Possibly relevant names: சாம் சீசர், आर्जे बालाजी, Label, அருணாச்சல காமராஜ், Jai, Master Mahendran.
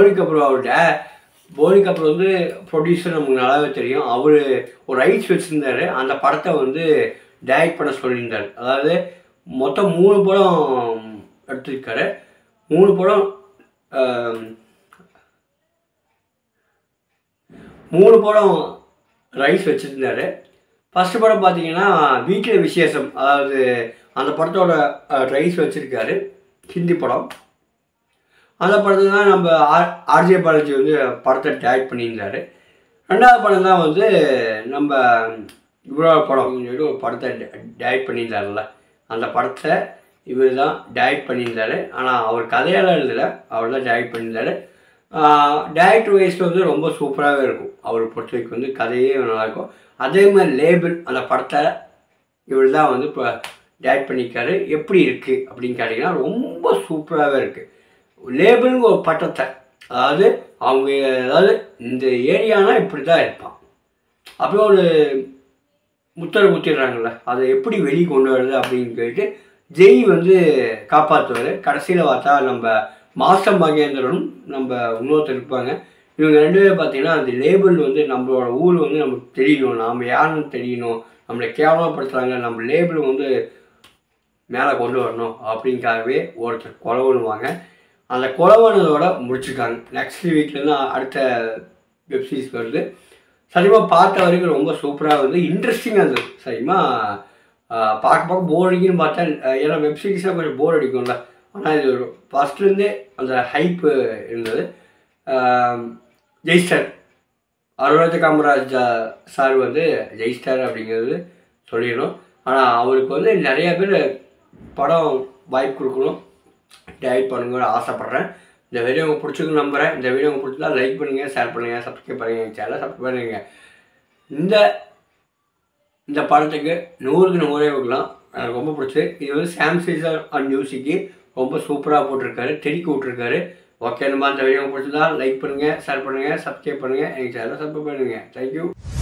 போனிக்கு அப்புறம் அவரோட போனிக்கு அப்புறம் வந்து ப்ரொடியூசர் நமக்கு நல்லாவே தெரியும். அவர் ஒரு ரைட்ஸ் வச்சிருந்தாரு, அந்த படத்தை வந்து டைரக்ட் பண்ண சொல்லியிருந்தார். அதாவது மொத்தம் 3 படம் எடுத்திருக்காரு. 3 படம் 3 படம் ரைட்ஸ் வச்சிருந்தாரு. ஃபஸ்ட்டு படம் பார்த்தீங்கன்னா வீட்டில் விசேஷம், அதாவது அந்த படத்தோட ரைட்ஸ் வச்சுருக்காரு, ஹிந்தி படம். அந்த படத்தில் தான் நம்ம ஆர்ஜே பாலாஜி வந்து படத்தை டைரக்ட் பண்ணியிருந்தார். 2வது படம் தான் வந்து நம்ம இவ்வளோ படம் சொல்லிட்டு ஒரு படத்தை டைரக்ட் பண்ணியிருந்தாருல்ல, அந்த படத்தை இவர் தான் டைரக்ட் பண்ணியிருந்தார். ஆனால் அவர் கதையெல்லாம் எழுதலை, அவர் தான் டைரக்ட் பண்ணியிருந்தார். டைரக்டர் வைஸில் வந்து ரொம்ப சூப்பராகவே இருக்கும், அவரை பொறுத்த வரைக்கும் வந்து கதையே நல்லாயிருக்கும். அதே மாதிரி லேபிள் அந்த படத்தை இவர் தான் வந்து இப்போ டைரக்ட் பண்ணியிருக்காரு. எப்படி இருக்குது அப்படின்னு கேட்டிங்கன்னா ரொம்ப சூப்பராகவே இருக்குது. லேபிள்னு ஒரு பட்டத்தை, அதாவது அவங்க அதாவது இந்த ஏரியானா இப்படி தான் இருப்பான் அப்படியே ஒரு முத்தரை குத்திடுறாங்கள்ல, அதை எப்படி வெளியே கொண்டு வருது அப்படின்னு கேட்டு ஜெய் வந்து காப்பாற்றுவார். கடைசியில் பார்த்தா நம்ம மாஸ்டர் மகேந்திரனும் நம்ம இன்னொருத்தர் இருப்பாங்க. இவங்க 2 பேரும் பார்த்திங்கன்னா அந்த லேபிள் வந்து நம்மளோட ஊர் வந்து நமக்கு தெரியணும், நாம் யாருன்னு தெரியணும், நம்மளை கேவலப்படுத்துகிறாங்க, நம்ம லேபிள் வந்து மேலே கொண்டு வரணும் அப்படிங்காகவே ஒருத்தர் கொலை பண்ணுவாங்க. அந்த கொலவனதோட முடிச்சுட்டாங்க. நெக்ஸ்ட் வீக்லேருந்து அடுத்த வெப்சீரிஸ் வருது. சரிமாக பார்த்த வரைக்கும் ரொம்ப சூப்பராக வந்து இன்ட்ரெஸ்டிங்காக இருந்தது. சரிமாக பார்க்க போர் அடிக்குன்னு பார்த்தா, ஏன்னா வெப்சீரிஸ்லாம் கொஞ்சம் போர் அடிக்கும்ல, ஆனால் இது ஒரு ஃபஸ்ட்லேருந்தே அந்த ஹைப்பு இருந்தது. ஜெய்ஸ்டர் அருணாச்சல காமராஜ் சார் வந்து ஜெய்ஸ்டர் அப்படிங்கிறது சொல்லிடணும். ஆனால் அவருக்கு வந்து நிறையா பேர் படம் வாய்ப்பு கொடுக்கணும், டைரக்ட் பண்ணுங்கன்னு ஆசைப்பட்றேன். இந்த வீடியோ உங்களுக்கு பிடிச்சிருக்கு நம்புகிறேன். இந்த வீடியோ உங்களுக்கு பிடிச்சா லைக் பண்ணுங்கள், ஷேர் பண்ணுங்கள், சப்ஸ்கிரைப் பண்ணுங்கள், எங்கள் சேனலை சப்ஸ்கிரைப் பண்ணுங்கள். இந்த இந்த படத்துக்கு 100க்கு 100 கொடுக்கலாம், எனக்கு ரொம்ப பிடிச்சி. இது வந்து சாம் சீசர் அண்ட் மியூசிக்கு ரொம்ப சூப்பராக போட்டிருக்காரு, தெறிக்க விட்டுருக்காரு. ஓகே, நம்ம அந்த வீடியோ பிடிச்சதா லைக் பண்ணுங்கள், ஷேர் பண்ணுங்கள், சப்ஸ்கிரைப் பண்ணுங்கள், எங்கள் சேனலை சப்ஸ்கிரைப் பண்ணுங்கள். தேங்க்யூ.